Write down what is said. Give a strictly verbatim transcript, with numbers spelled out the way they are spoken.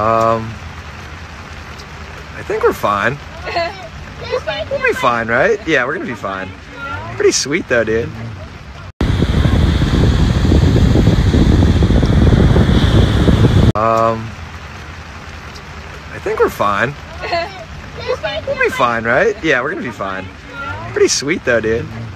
Um, I think we're fine. We'll be fine, right? Yeah, we're gonna be fine. Pretty sweet though, dude. Um, I think we're fine. We'll be fine, right? Yeah, we're gonna be fine. Pretty sweet though, dude.